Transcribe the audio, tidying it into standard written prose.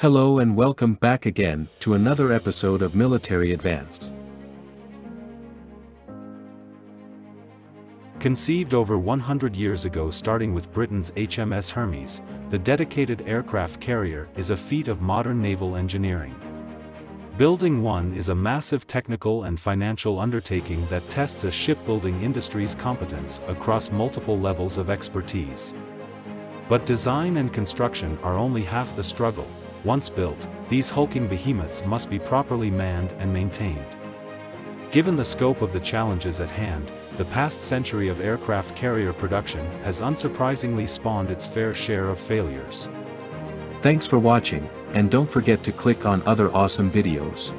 Hello and welcome back again to another episode of Military Advance. Conceived over 100 years ago starting with Britain's HMS Hermes, the dedicated aircraft carrier is a feat of modern naval engineering. Building one is a massive technical and financial undertaking that tests a shipbuilding industry's competence across multiple levels of expertise. But design and construction are only half the struggle. Once built, these hulking behemoths must be properly manned and maintained. Given the scope of the challenges at hand, the past century of aircraft carrier production has unsurprisingly spawned its fair share of failures. Thanks for watching, and don't forget to click on other awesome videos.